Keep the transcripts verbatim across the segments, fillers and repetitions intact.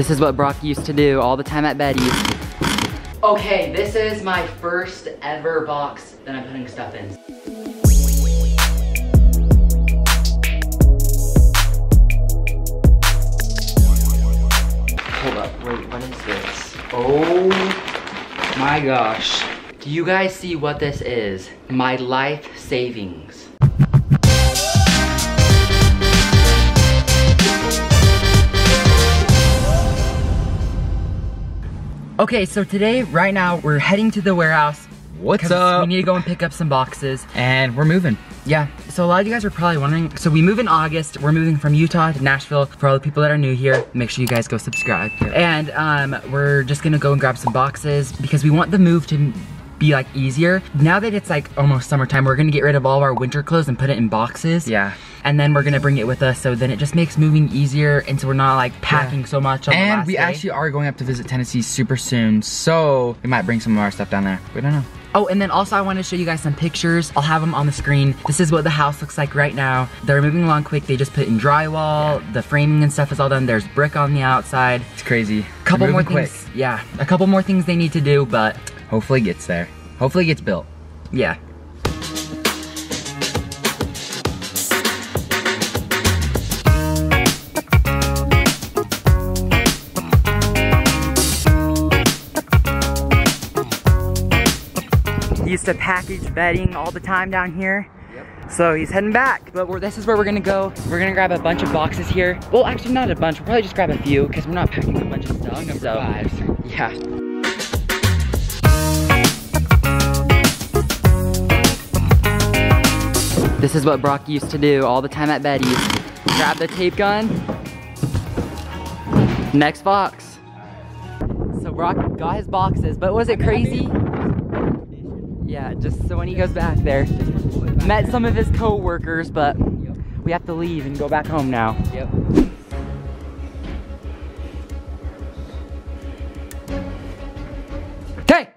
This is what Brock used to do all the time at Beddy's. Okay, this is my first ever box that I'm putting stuff in. Hold up, wait, what is this? Oh my gosh. Do you guys see what this is? My life savings. Okay, so today, right now, we're heading to the warehouse. What's up? We need to go and pick up some boxes. And we're moving. Yeah, so a lot of you guys are probably wondering, so we move in August, we're moving from Utah to Nashville. For all the people that are new here, make sure you guys go subscribe. And um, we're just gonna go and grab some boxes because we want the move to be like easier. Now that it's like almost summertime, we're gonna get rid of all of our winter clothes and put it in boxes. Yeah. And then we're gonna bring it with us, so then it just makes moving easier, and so we're not like packing yeah. so much on and the last we day. Actually are going up to visit Tennessee super soon, so we might bring some of our stuff down there. We don't know. Oh, and then also I want to show you guys some pictures. I'll have them on the screen. This is what the house looks like right now. They're moving along quick. They just put in drywall. Yeah. The framing and stuff is all done. There's brick on the outside. It's crazy. Couple more things. Quick. Yeah, a couple more things they need to do, but hopefully it gets there. Hopefully it gets built. Yeah. Used to package bedding all the time down here. Yep. So he's heading back. But we're, this is where we're gonna go. We're gonna grab a bunch of boxes here. Well, actually not a bunch. We'll probably just grab a few because we're not packing a bunch of stuff. Number so, five. Yeah. This is what Brock used to do all the time at Beddy's. Grab the tape gun. Next box. So Brock got his boxes, but was it crazy? Yeah, just so when he goes back there. Met some of his co-workers, but yep. we have to leave and go back home now. Yep. Hey!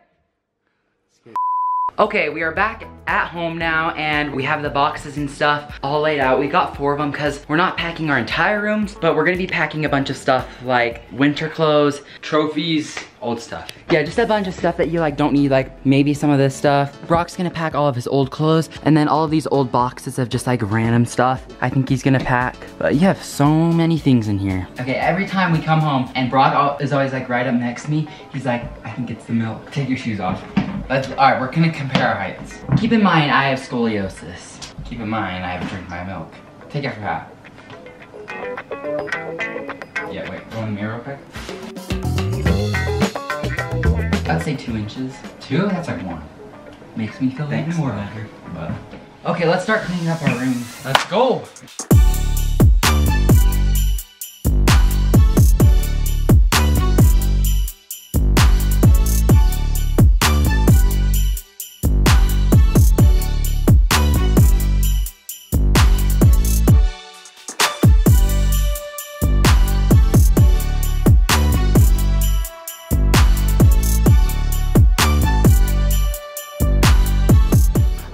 Okay, we are back at home now, and we have the boxes and stuff all laid out. We got four of them because we're not packing our entire rooms, but we're gonna be packing a bunch of stuff like winter clothes, trophies, old stuff. Yeah, just a bunch of stuff that you like don't need, like maybe some of this stuff. Brock's gonna pack all of his old clothes and then all of these old boxes of just like random stuff. I think he's gonna pack, but you have so many things in here. Okay, every time we come home and Brock is always like right up next to me, he's like, I think it's the milk. Take your shoes off. Let's, all right, we're gonna compare our heights. Keep in mind, I have scoliosis. Keep in mind, I haven't drank my milk. Take your hat. Yeah, wait, go in the mirror real quick. I'd say two inches. Two? That's like one. Makes me feel even more better. But okay, let's start cleaning up our room. Let's go!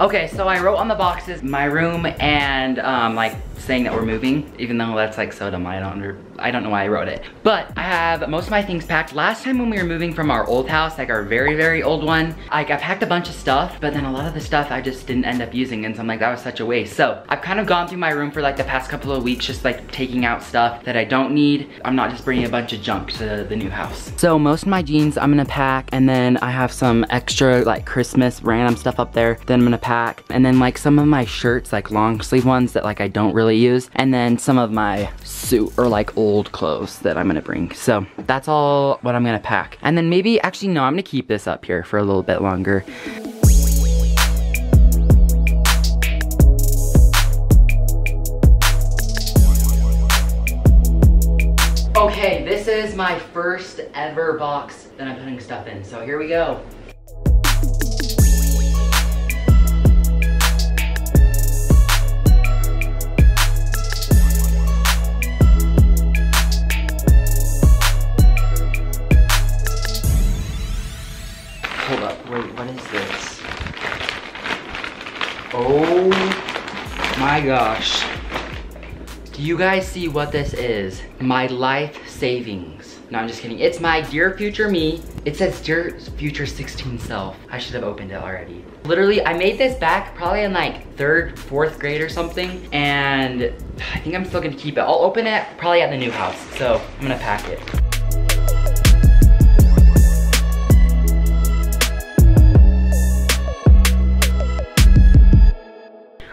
Okay, so I wrote on the boxes my room and um, like saying that we're moving, even though that's like so dumb. I don't, I don't know why I wrote it. But I have most of my things packed. Last time when we were moving from our old house, like our very, very old one, like I packed a bunch of stuff, but then a lot of the stuff I just didn't end up using, and so I'm like, that was such a waste. So I've kind of gone through my room for like the past couple of weeks, just like taking out stuff that I don't need. I'm not just bringing a bunch of junk to the new house. So most of my jeans I'm gonna pack, and then I have some extra like Christmas random stuff up there that I'm gonna pack. Pack. And then like some of my shirts, like long sleeve ones that like I don't really use, and then some of my suit or like old clothes that I'm gonna bring. So that's all what I'm gonna pack. And then maybe, actually no, I'm gonna keep this up here for a little bit longer. Okay, this is my first ever box that I'm putting stuff in, so here we go. Oh my gosh. Do you guys see what this is? My life savings. No, I'm just kidding. It's my dear future me. It says dear future sixteen self. I should have opened it already. Literally, I made this back probably in like third, fourth grade or something. And I think I'm still gonna keep it. I'll open it probably at the new house. So I'm gonna pack it.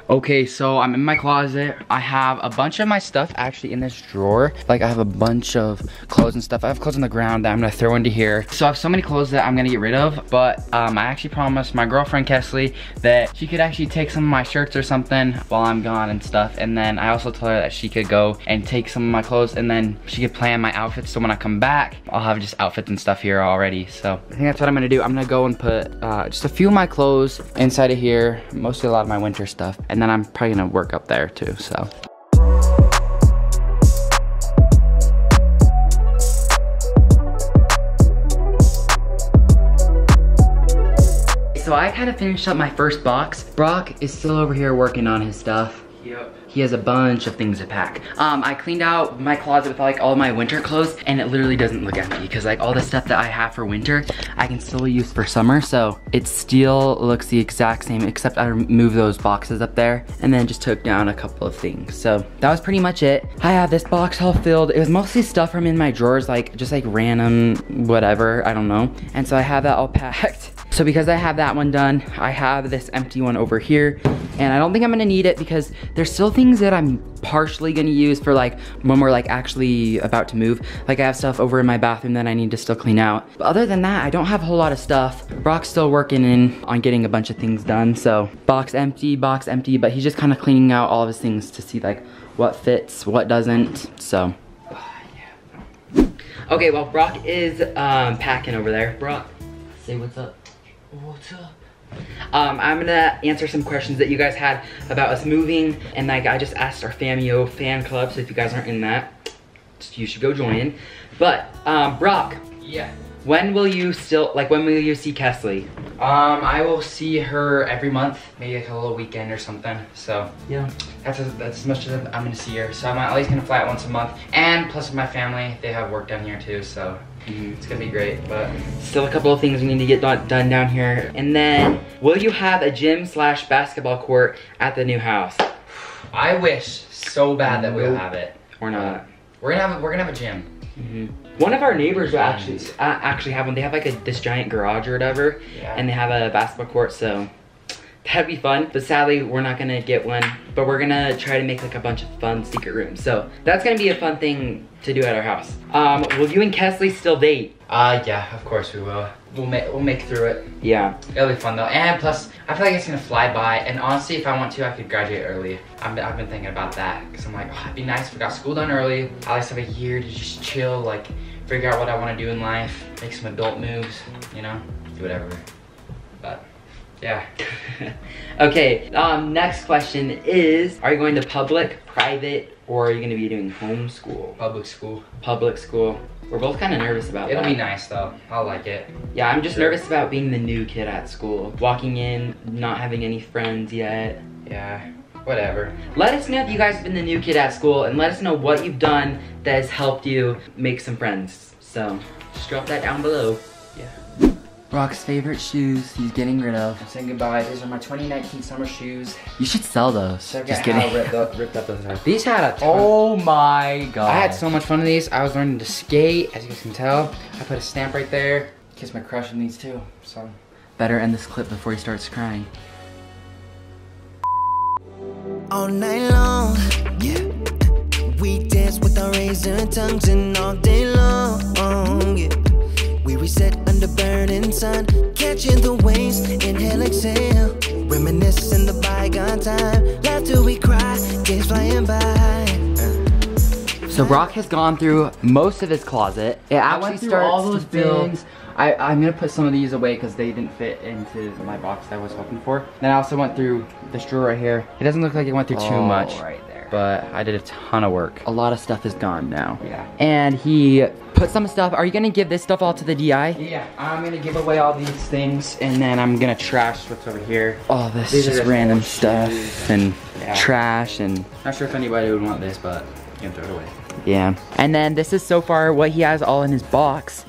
Okay, so I'm in my closet. I have a bunch of my stuff actually in this drawer. Like I have a bunch of clothes and stuff. I have clothes on the ground that I'm gonna throw into here. So I have so many clothes that I'm gonna get rid of, but um, I actually promised my girlfriend Kesley that she could actually take some of my shirts or something while I'm gone and stuff. And then I also told her that she could go and take some of my clothes and then she could plan my outfits. So when I come back, I'll have just outfits and stuff here already. So I think that's what I'm gonna do. I'm gonna go and put uh, just a few of my clothes inside of here, mostly a lot of my winter stuff. And then I'm probably gonna work up there too, so. So I kind of finished up my first box. Brock is still over here working on his stuff. Yep. He has a bunch of things to pack. Um, I cleaned out my closet with like all my winter clothes and it literally doesn't look empty because like all the stuff that I have for winter, I can still use for summer. So it still looks the exact same except I removed those boxes up there and then just took down a couple of things. So that was pretty much it. I have this box all filled. It was mostly stuff from in my drawers, like just like random whatever, I don't know. And so I have that all packed. So because I have that one done, I have this empty one over here and I don't think I'm gonna need it because there's still things that I'm partially gonna use for like when we're like actually about to move. Like I have stuff over in my bathroom that I need to still clean out. But other than that, I don't have a whole lot of stuff. Brock's still working in on getting a bunch of things done. So box empty, box empty, but he's just kind of cleaning out all of his things to see like what fits, what doesn't, so. Okay, well Brock is um, packing over there. Brock, say what's up. What's up? Um, I'm gonna answer some questions that you guys had about us moving, and like I just asked our FAMEO fan club, so if you guys aren't in that, you should go join. But um, Brock, yeah, when will you still like when will you see Kesley? Um, I will see her every month, maybe like a little weekend or something. So yeah, that's as, that's as much as I'm gonna see her. So I'm at least gonna fly out once a month, and plus with my family, they have work down here too, so. It's gonna be great, but still a couple of things we need to get done down here. And then, will you have a gym slash basketball court at the new house? I wish so bad that we'll have it. Or not. Uh, we're gonna have. We're gonna have a gym. Mm-hmm. One of our neighbors will actually uh, actually have one. They have like a this giant garage or whatever, yeah. And they have a basketball court. So that'd be fun. But sadly, we're not gonna get one. But we're gonna try to make like a bunch of fun secret rooms. So that's gonna be a fun thing to do at our house. Um, will you and Kesley still date? Uh, yeah, of course we will. We'll make, we'll make through it. Yeah. It'll be fun though. And plus, I feel like it's gonna fly by. And honestly, if I want to, I could graduate early. I'm, I've been thinking about that. Cause I'm like, oh, it'd be nice if I got school done early. I like to have a year to just chill, like figure out what I wanna do in life, make some adult moves, you know, do whatever, but. Yeah. Okay, um, next question is, are you going to public, private, or are you going to be doing homeschool? Public school. Public school. We're both kind of nervous about It'll that. It'll be nice though. I'll like it. Yeah, I'm just sure. nervous about being the new kid at school. Walking in, not having any friends yet. Yeah, whatever. Let us know if you guys have been the new kid at school, and let us know what you've done that has helped you make some friends. So, just drop that down below. Yeah. Brock's favorite shoes he's getting rid of. I'm saying goodbye. These are my twenty nineteen summer shoes. You should sell those. So Just kidding. Ripped up, ripped up those times. These had a ton. Oh my god. I had so much fun in these. I was learning to skate, as you guys can tell. I put a stamp right there. Kiss my crush in these too, so. Better end this clip before he starts crying. All night long, yeah. We dance with our razor tongues and all day long, yeah. We reset under burning sun, catching the waves, inhale, exhale, reminisce in the bygone time, laugh till we cry, days flying by. So Brock has gone through most of his closet. It actually I went through starts all those things. I, I'm gonna put some of these away because they didn't fit into my box that I was hoping for. Then I also went through this drawer right here. It doesn't look like it went through oh, too much. Right. But I did a ton of work. A lot of stuff is gone now. Yeah. And he put some stuff. Are you gonna give this stuff all to the D I? Yeah, I'm gonna give away all these things and then I'm gonna trash what's over here. All this these just random stuff and yeah. trash and. Not sure if anybody would want this, but you can throw it away. Yeah. And then this is so far what he has all in his box.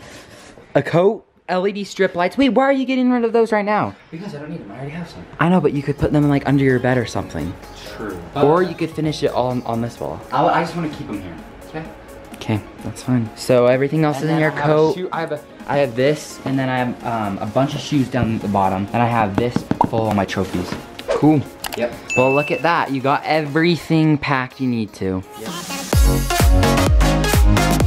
A coat, L E D strip lights. Wait, why are you getting rid of those right now? Because I don't need them, I already have some. I know, but you could put them like under your bed or something. True. But or you could finish it all on, on this wall. I'll, I just want to keep them here, okay? Okay, that's fine. So everything else and is in your I coat. Have shoe, I, have a, I have this, and then I have um, a bunch of shoes down at the bottom. And I have this full of my trophies. Cool. Yep. Well, look at that. You got everything packed you need to. Yep.